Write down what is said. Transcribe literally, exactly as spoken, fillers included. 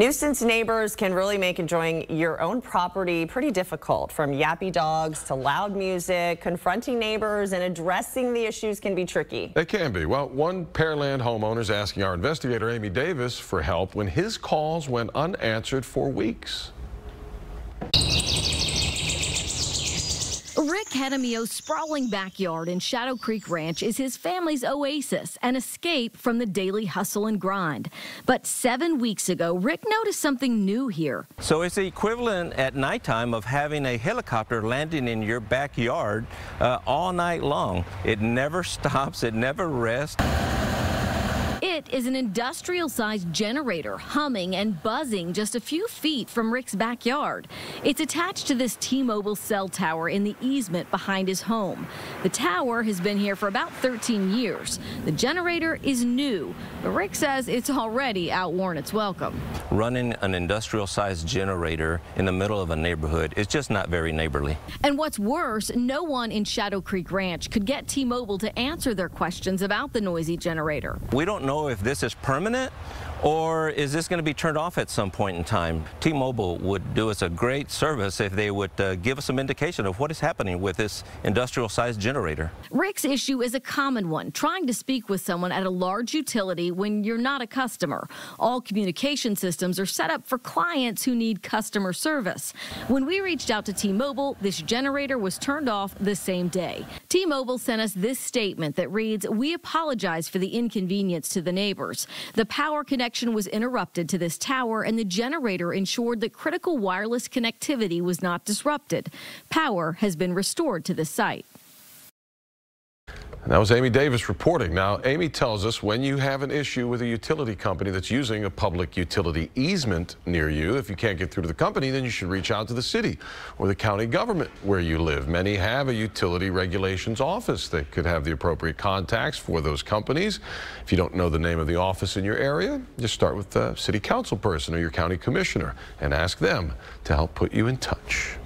Nuisance neighbors can really make enjoying your own property pretty difficult. From yappy dogs to loud music, confronting neighbors and addressing the issues can be tricky. It can be. Well, one Pearland homeowner is asking our investigator, Amy Davis, for help when his calls went unanswered for weeks. Rick Hedemio's sprawling backyard in Shadow Creek Ranch is his family's oasis, an escape from the daily hustle and grind. But seven weeks ago, Rick noticed something new here. So it's the equivalent at nighttime of having a helicopter landing in your backyard uh, all night long. It never stops, it never rests. It is an industrial-sized generator humming and buzzing just a few feet from Rick's backyard. It's attached to this T-Mobile cell tower in the easement behind his home. The tower has been here for about thirteen years. The generator is new, but Rick says it's already outworn its welcome. Running an industrial-sized generator in the middle of a neighborhood is just not very neighborly. And what's worse, no one in Shadow Creek Ranch could get T-Mobile to answer their questions about the noisy generator. We don't know if this is permanent or is this going to be turned off at some point in time. T-Mobile would do us a great service if they would uh, give us some indication of what is happening with this industrial-sized generator. Rick's issue is a common one, trying to speak with someone at a large utility when you're not a customer. All communication systems are set up for clients who need customer service. When we reached out to T-Mobile, this generator was turned off the same day. T-Mobile sent us this statement that reads, "We apologize for the inconvenience to the neighbors. The power connection was interrupted to this tower, and the generator ensured that critical wireless connectivity was not disrupted. Power has been restored to the site." And that was Amy Davis reporting. Now, Amy tells us when you have an issue with a utility company that's using a public utility easement near you, if you can't get through to the company, then you should reach out to the city or the county government where you live. Many have a utility regulations office that could have the appropriate contacts for those companies. If you don't know the name of the office in your area, just start with the city council person or your county commissioner and ask them to help put you in touch.